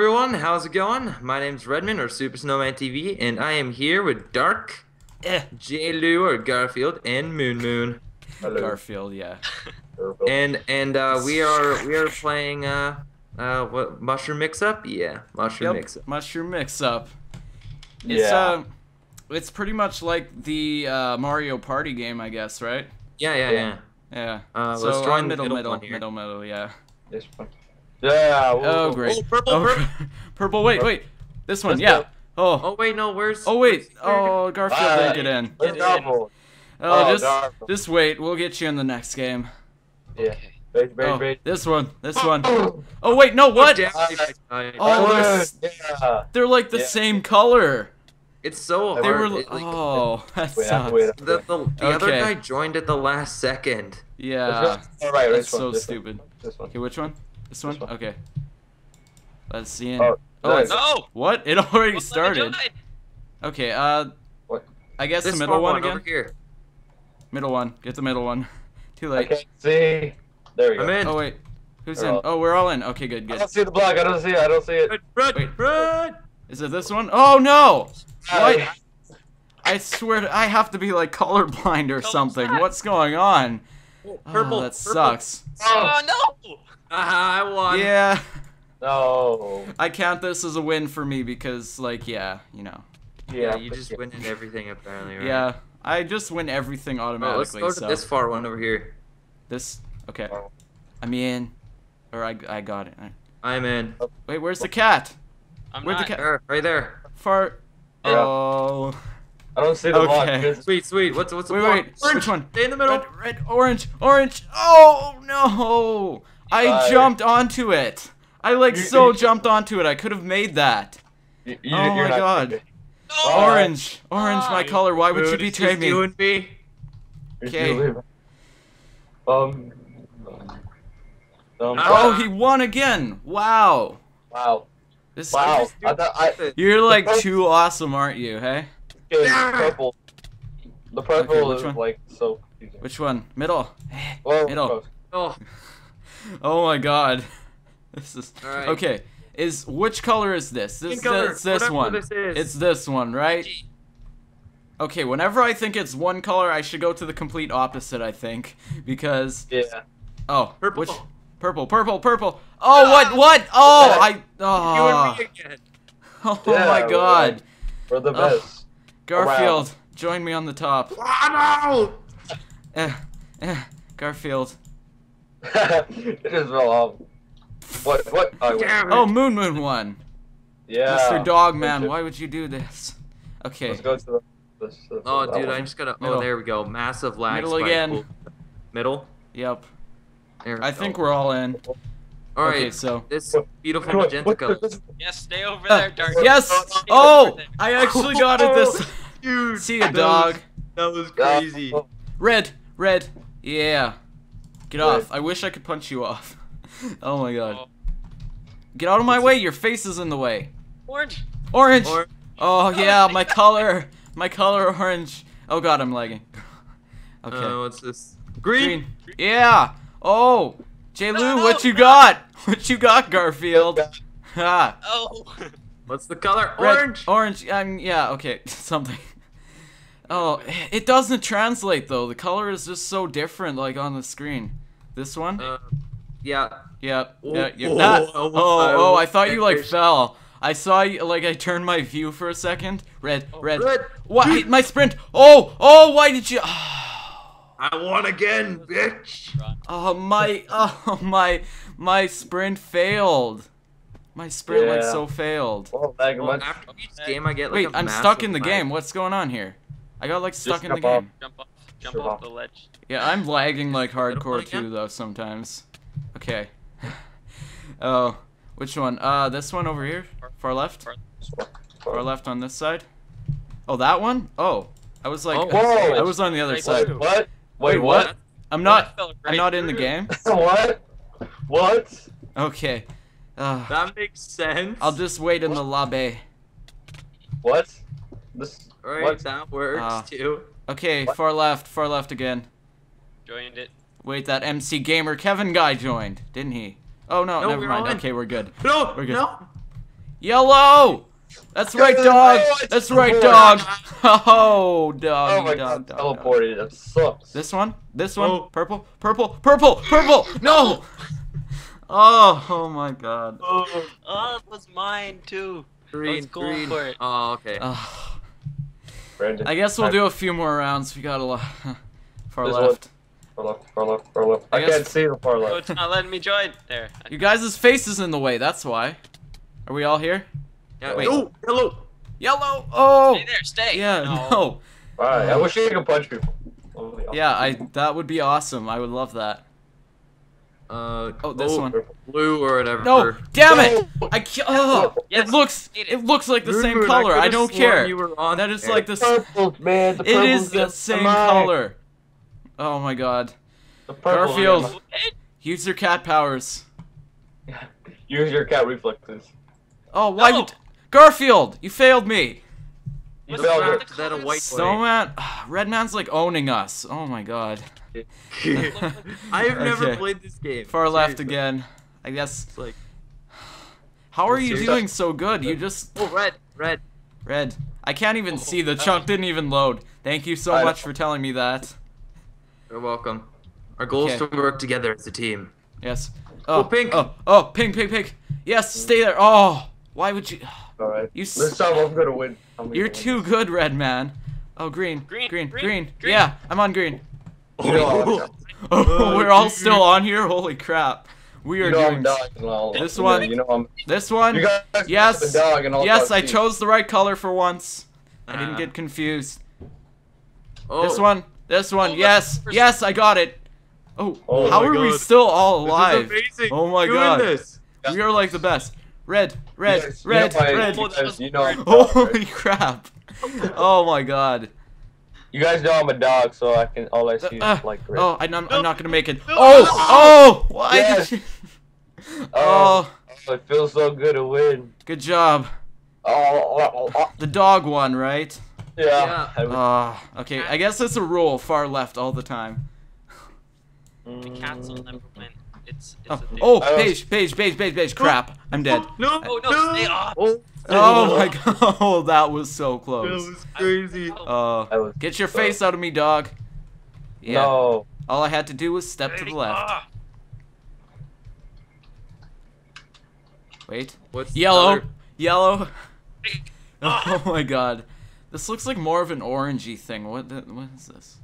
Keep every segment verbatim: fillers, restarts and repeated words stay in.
everyone, how's it going? My name's Redman or Super Snowman T V, and I am here with Dark, eh, J. Lu or Garfield, and Moon Moon. Hello. Garfield, yeah. and and uh, we are we are playing uh uh what Mushroom Mix Up? Yeah, Mushroom yep. Mix Up. Mushroom Mix Up. It's, yeah. Uh, it's pretty much like the uh, Mario Party game, I guess, right? Yeah, yeah, yeah. Yeah. Uh, so let's join middle, middle, middle, middle, middle, yeah. This one. Yeah. We'll, oh, great. Oh, purple, oh, purple. Purple, wait, wait. This one, let's yeah. Go. Oh. Oh, wait, no, where's... Oh, wait. Oh, Garfield didn't get in. Get in. Oh, oh, just, Dark. just wait. We'll get you in the next game. Yeah. Okay. Wait, wait, oh, wait. This one, this one. Oh, wait, no, what? Oh, they're, yeah. they're like the yeah. same color. It's so hard. They were, it, like, oh, that wait, sucks. Wait, wait. The, the, the okay. other guy joined at the last second. Yeah. All right, that's so one, this stupid. One, this one. Okay, which one? This one? This one. Okay. Let's see. Oh, oh nice. no! What? It already what started. Okay, uh. What? I guess this the middle one, one again? Over here. Middle one. Get the middle one. Too late. I can't see. There we go. I'm in. Oh, wait. Who's They're in? All... Oh, we're all in. Okay, good, good. I don't see the block. I don't see it. I don't see it. Run, wait. Run! Is it this one? Oh, no! What? I swear to, I have to be like colorblind or something. What's going on? Purple. Oh, that sucks. Oh no! Uh, I won. Yeah. No. I count this as a win for me because, like, yeah, you know. Yeah. You just win in everything apparently, right? Yeah. I just win everything automatically. Oh, let's go to this far one over here. This. Okay. I'm in. Or I I got it. I'm in. Wait, where's the cat? I'm Where's the cat? There, right there. Far. Yeah. Oh, I don't see the block. Okay. Sweet, sweet. What's what's the wait, block? Wait, orange. Which one? Stay in the middle. Red, red, orange, orange. Oh no! I uh, jumped onto it. I like you, so you, jumped onto it. I could have made that. You, you, oh my god! No. Orange, orange, my color. Why would Dude, you betray me? You and me. Okay. Um. Oh, he won again! Wow. Wow. This wow, I thought I, you're like purple, too awesome, aren't you? Hey, okay, the purple, the purple okay, is one? like so. Easy. Which one? Middle. Whoa, middle. Oh. Oh my God, this is right. okay. Is which color is this? This color, is this one. This is. It's this one, right? Okay. Whenever I think it's one color, I should go to the complete opposite. I think because yeah. Oh, purple. Which, Purple, purple, purple. Oh, ah! what, what? Oh, I. Oh, you and me again. oh yeah, my god. We're, we're the best. Uh, Garfield, wow. join me on the top. Wow, no! eh, eh, Garfield. It is real awful. What, what? Oh, Moon Moon won. Yeah. Mister Dogman, why would you do this? Okay. Let's go to the, let's, let's oh, dude, one. I just gotta. Middle. Oh, there we go. Massive lag. Middle spike. again. Cool. Middle? Yep. There. I think we're all in. All right, okay, so this beautiful magenta color. Yes, stay over there, Dark. Yes. Stay oh, there. I actually got it this. Dude, see a dog. That was crazy. Red, red. Yeah. Get red. off. I wish I could punch you off. Oh my god. Get out of my way. Your face is in the way. Orange. Orange. orange. Oh yeah, my color. My color orange. Oh god, I'm lagging. Okay. Uh, what's this? Green. Green. Yeah. Oh, J. Lu, no, no, what you no. got? What you got, Garfield? Ha. Oh. What's the color? Orange. Red, orange. Um, yeah. Okay. Something. Oh, it doesn't translate though. The color is just so different, like on the screen. This one. Uh, yeah. Yeah. Oh, yeah, yeah. That, oh, oh, I thought you like fell. I saw you. Like I turned my view for a second. Red. Oh, red. Red. Why my sprint? Oh. Oh. Why did you? I won again, bitch! Oh my, oh my, my sprint failed. My sprint yeah. like so failed. Well, well, after each game, I get like Wait, a I'm stuck in the lag. game. What's going on here? I got like stuck Just in the off. game. Jump off, jump sure. off the ledge. Yeah, I'm lagging like hardcore too though sometimes. Okay. Oh, which one? Uh, this one over here, far left. Far left on this side. Oh, that one? Oh, I was like, oh, I, I was on the other Wait, side. What? Wait, Wait what? what? I'm not. Right I'm not through. in the game. What? What? Okay. Uh, that makes sense. I'll just wait in what? the lobby. What? This. Alright, what? that works uh, too. Okay, what? far left, far left again. Joined it. Wait, that M C Gamer Kevin guy joined, didn't he? Oh no, no never mind. Okay, we're good. No, we're good. No. Yellow! That's right, dog! That's right, dog! Oh, dog, oh my dog, God, dog, teleported. Dog. It sucks. This one? This one? Oh. Purple? Purple? Purple! Purple! No! Oh, oh my God. Oh, oh that was mine, too. Green, green. For it. Oh, okay. Oh. Brandon, I guess we'll do a few more rounds. We got a lot. Far left. Far left, far left, far left. I, I can't see the far left. Oh, it's not letting me join. There. You guys' face is in the way, that's why. Are we all here? Yeah, wait. Oh, yellow! Yellow! Oh! Stay there, stay! Yeah, no. no. Alright, I wish you could punch people. Awesome. Yeah, I. that would be awesome. I would love that. Uh, oh, this blue, one. Blue or whatever. No, damn it! I can't, oh, yes. It looks, it looks like the Rude, same color. I, I don't care. You were on that is like the purple, man. The it is the same color. Oh my God. The purple, Garfield, man. Use your cat powers. Use your cat reflexes. Oh, why no. would Garfield? You failed me. You failed her. That a white so man, Redman's like owning us. Oh my God. I have never okay. played this game. Far Seriously. left again. I guess like How are you doing so good? You just Oh red, red. Red. I can't even oh, see. The chunk didn't even load. Thank you so I much for telling me that. You're welcome. Our goal okay. is to work together as a team. Yes. Oh, oh pink. Oh, oh, pink, pink, pink. Yes, stay there. Oh, why would you All right. You This time I'm going to win. I'm You're too win. good, red man. Oh, green. Green, green, green. green. green. Yeah, I'm on green. Oh, oh, we're all still on here. Holy crap! We are you know doing well. this one. You know, you know, this one. Yes. Dog and all yes, I teams. chose the right color for once. I didn't get confused. Oh. This one. This one. Oh, yes. Yes, I got it. Oh, oh how are God. we still all alive? This is amazing. Oh my Doing God. This. We are like the best. Red. Red. Yes, red. You know red. Because, you know red. Holy crap! Oh my God. You guys know I'm a dog, so I can all I see uh, is like red. Oh, I'm, I'm not gonna make it. Oh, oh! Why yes. did you? Oh, oh, it feels so good to win. Good job. Oh, oh, oh. The dog won, right? Yeah. yeah. Oh, okay, I guess it's a rule. Far left all the time. The cats will never win. It's, it's oh, oh page, page, page, page, page. Crap, I'm dead. No, no, no, no. Stay off. Oh. Oh my God! Oh, that was so close. That was crazy. Uh, get your face out of me, dog. Yeah. No. All I had to do was step to the left. Wait. What's yellow? Yellow. Oh my God! This looks like more of an orangey thing. What? The, what is this?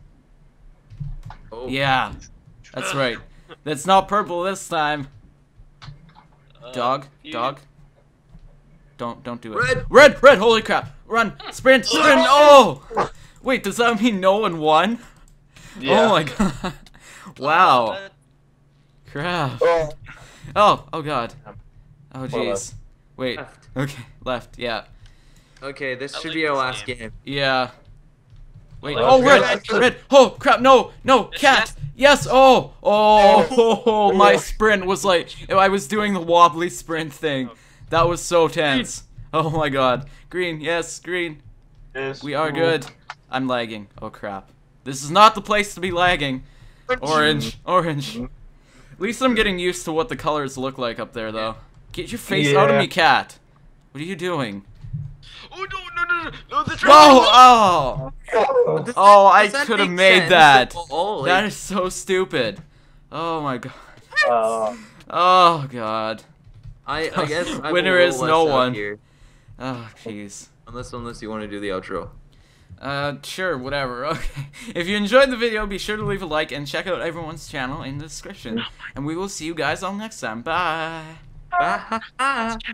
Oh. Yeah. That's right. That's not purple this time. Dog. Dog. Don't, don't do it. Red! Red! Red! Holy crap! Run! Sprint! Sprint! Oh! Wait, does that mean no one won? Yeah. Oh my God. Wow. Crap. Oh, oh God. Oh jeez. Wait. Left. Okay, left, yeah. Okay, this I should like be our last game. game. Yeah. Wait, oh, oh red! Red. red! Oh, crap, no! No! Cat! Yes! Oh! Oh! oh, oh my sprint was like, I was doing the wobbly sprint thing. That was so tense. Oh my God. Green, yes, green. Yes. We are good. I'm lagging. Oh crap. This is not the place to be lagging. Orange, orange. At least I'm getting used to what the colors look like up there though. Get your face yeah. out of me, cat. What are you doing? Oh no, no, no, no. no Whoa, oh. Oh, I could have made that. That is so stupid. Oh my God. Oh God. I, I guess I'm winner is no one. Here. Oh jeez. Unless unless you want to do the outro. Uh sure, whatever. Okay. If you enjoyed the video, be sure to leave a like and check out everyone's channel in the description. And we will see you guys all next time. Bye. Bye.